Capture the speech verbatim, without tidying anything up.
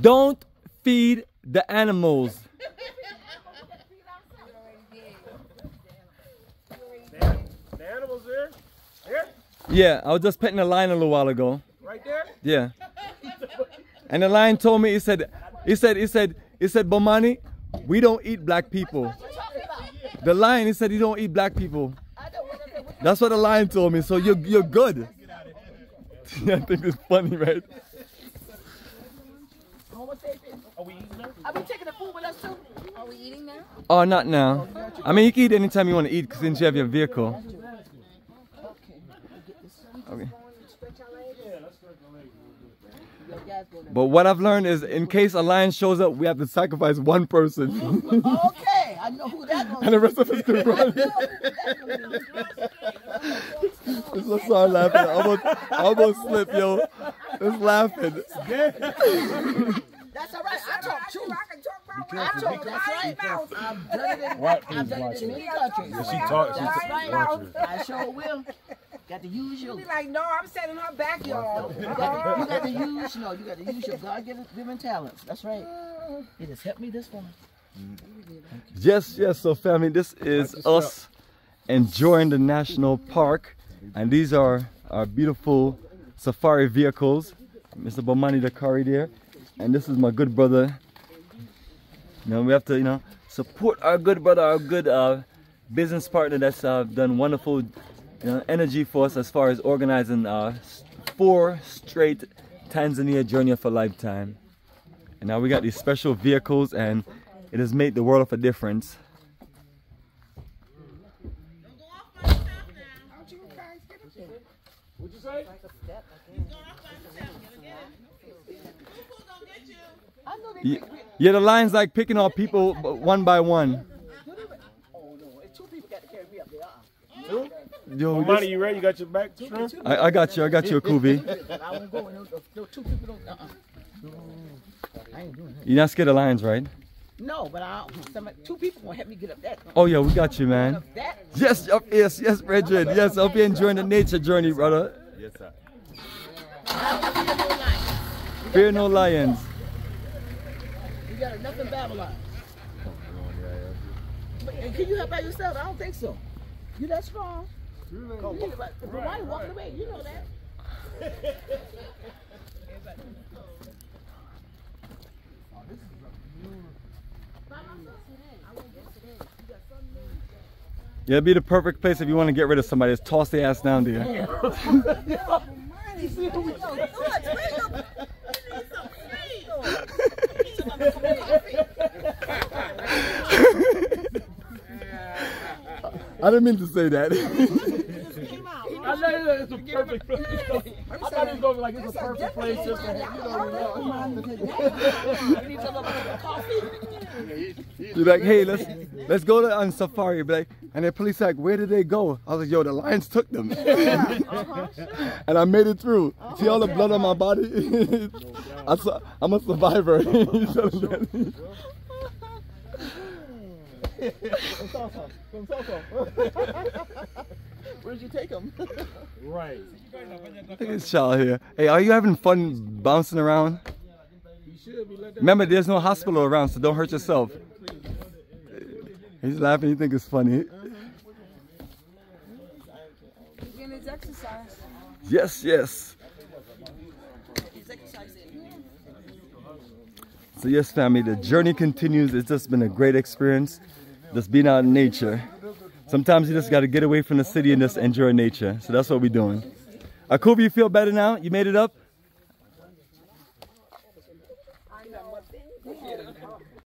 Don't feed the animals. The, the animals there? Here? Yeah, I was just petting a lion a little while ago. Right there? Yeah. And the lion told me, he said, he said, he said, he said, Bomani, we don't eat black people. The lion, he said, you don't eat black people. That's what the lion told me, so you're, you're good. I think it's funny, right? Are we eating now? Are we taking the food with us too? Are we eating now? Oh, not now. I mean, you can eat anytime you want to eat since you have your vehicle. Okay. But what I've learned is, in case a lion shows up, we have to sacrifice one person. Okay, I know who that was. And the rest of us can run. I'm so sorry, laughing. I almost, I almost slipped, yo. It's laughing. That's all right. I talk truth. I talk my mouth. I'm better than what I'm better than me. She talks. That's right. I sure will. Got to use your. Be like, no, I'm setting her back, y'all. You got to use, no, you got to use your God-given talents. That's right. It has helped me this one. Yes, yes. So, family, this is us enjoying the national park, and these are our beautiful safari vehicles. Mister Bomani Dikari there. And this is my good brother. You know, we have to, you know, support our good brother, our good uh, business partner that's uh, done wonderful you know, energy for us as far as organizing uh, four straight Tanzania Journey of a Lifetime. And now we got these special vehicles, and it has made the world of a difference. Don't go off by yourself now. Don't you guys get it? What'd you say? Yeah, the lion's like picking off people one by one. Oh no, it's two people got to carry me up there. Yo, Bomani, you ready? You got your back too? I, I got you, I got you, Kubi. I won't go. No, two people don't. Uh-uh. I ain't doing that. You're not scared of lions, right? No, but I, somebody, two people won't help me get up that. Oh yeah, we got you, man. Yes, up, yes, yes, Bridget. Yes, I'll be enjoying the nature journey, brother. Yes, sir. Fear no lions. Got enough in Babylon. And can you help by yourself? I don't think so. You that strong? Really? Go, go. Right, right. Walking away, you know that. Yeah, it'd be the perfect place if you want to get rid of somebody. Just toss their ass down there. I didn't mean to say that. I know it's a perfect place. I thought it was going to be like, it's a perfect place. You know, you're like, hey, let's let's go to, on safari. Like, and the police are like, where did they go? I was like, yo, the lions took them. And I made it through. See all the blood on my body? I saw, I'm a survivor. Where did you take him? Right. Look at this child here. Hey, are you having fun bouncing around? Remember, there's no hospital around, so don't hurt yourself. He's laughing. You think it's funny? Yes, yes. So yes, family, the journey continues. It's just been a great experience. Just being out in nature. Sometimes you just got to get away from the city and just enjoy nature. So that's what we're doing. Akubi, you feel better now? You made it up?